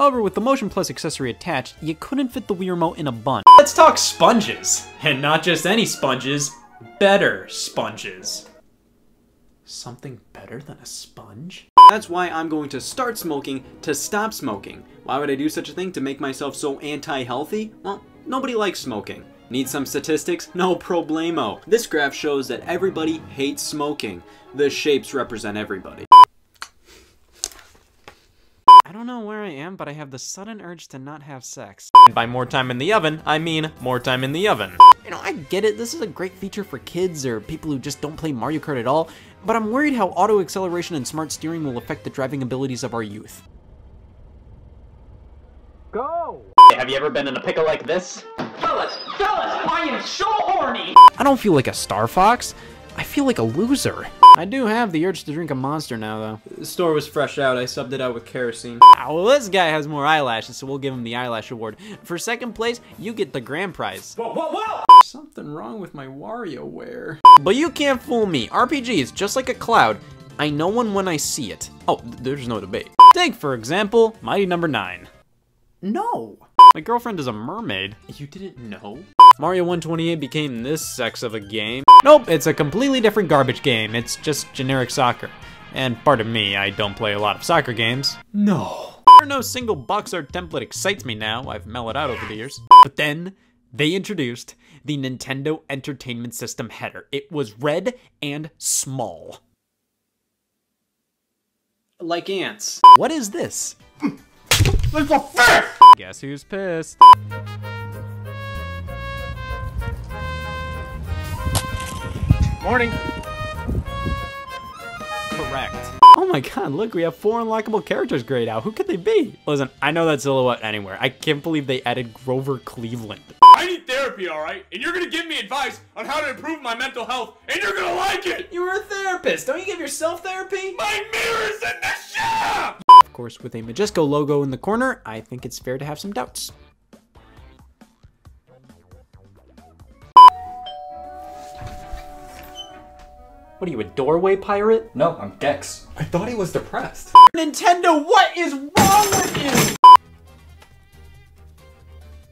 However, with the Motion Plus accessory attached, you couldn't fit the Wii Remote in a bun. Let's talk sponges. And not just any sponges, better sponges. Something better than a sponge? That's why I'm going to start smoking to stop smoking. Why would I do such a thing to make myself so anti-healthy? Well, nobody likes smoking. Need some statistics? No problemo. This graph shows that everybody hates smoking. The shapes represent everybody. I don't know where I am, but I have the sudden urge to not have sex. And by more time in the oven, I mean more time in the oven. You know, I get it, this is a great feature for kids or people who just don't play Mario Kart at all, but I'm worried how auto acceleration and smart steering will affect the driving abilities of our youth. Go! Have you ever been in a pickle like this? Fellas, I am so horny! I don't feel like a Star Fox. I feel like a loser. I do have the urge to drink a Monster now, though. The store was fresh out. I subbed it out with kerosene. Well, this guy has more eyelashes, so we'll give him the eyelash award. For second place, you get the grand prize. Whoa! Something wrong with my WarioWare. But you can't fool me. RPG is just like a cloud. I know one when I see it. Oh, there's no debate. Take, for example, Mighty No. 9. No. My girlfriend is a mermaid. You didn't know? Mario 128 became this sex of a game. Nope, it's a completely different garbage game. It's just generic soccer. And pardon me, I don't play a lot of soccer games. No. No single box art template excites me now. I've mellowed out over the years. But then, they introduced the Nintendo Entertainment System header. It was red and small. Like ants. What is this? It's a fish! Guess who's pissed? Morning. Correct. Oh my god, look, we have 4 unlockable characters grayed out. Who could they be? Listen, I know that silhouette anywhere. I can't believe they added Grover Cleveland. I need therapy, alright? And you're gonna give me advice on how to improve my mental health, and you're gonna like it! You're a therapist. Don't you give yourself therapy? My mirror's in the shop! Of course, with a Majesco logo in the corner, I think it's fair to have some doubts. What are you, a doorway pirate? No, I'm Gex. I thought he was depressed. Nintendo, what is wrong with you?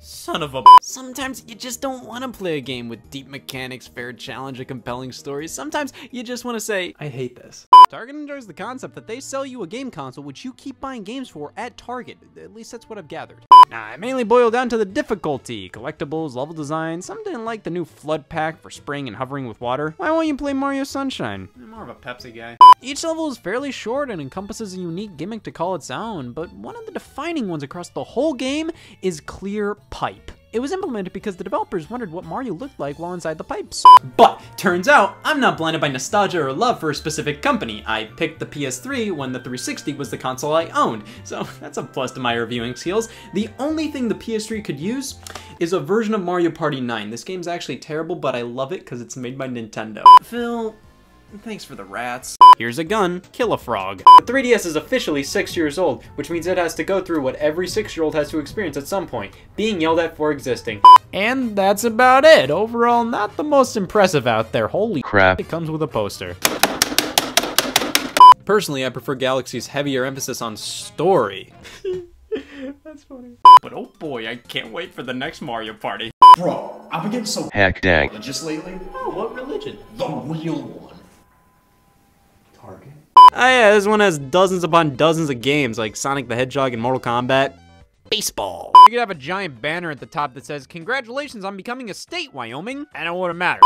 Son of a... Sometimes you just don't want to play a game with deep mechanics, fair challenge, a compelling story. Sometimes you just want to say, I hate this. Target enjoys the concept that they sell you a game console which you keep buying games for at Target. At least that's what I've gathered. Nah, it mainly boiled down to the difficulty, collectibles, level design. Some didn't like the new flood pack for spraying and hovering with water. Why won't you play Mario Sunshine? I'm more of a Pepsi guy. Each level is fairly short and encompasses a unique gimmick to call its own, but one of the defining ones across the whole game is Clear Pipe. It was implemented because the developers wondered what Mario looked like while inside the pipes. But turns out, I'm not blinded by nostalgia or love for a specific company. I picked the PS3 when the 360 was the console I owned, so that's a plus to my reviewing skills. The only thing the PS3 could use is a version of Mario Party 9. This game's actually terrible, but I love it because it's made by Nintendo. Phil, thanks for the rats. Here's a gun, kill a frog. The 3DS is officially 6 years old, which means it has to go through what every 6-year-old has to experience at some point, being yelled at for existing. And that's about it. Overall, not the most impressive out there. Holy crap, it comes with a poster. Personally, I prefer Galaxy's heavier emphasis on story. That's funny. But oh boy, I can't wait for the next Mario Party. Bro, I've been getting so heck dang religious lately. Oh, what religion? The real one. Oh yeah, this one has dozens upon dozens of games like Sonic the Hedgehog and Mortal Kombat. Baseball. You could have a giant banner at the top that says, congratulations on becoming a state, Wyoming, and it wouldn't matter.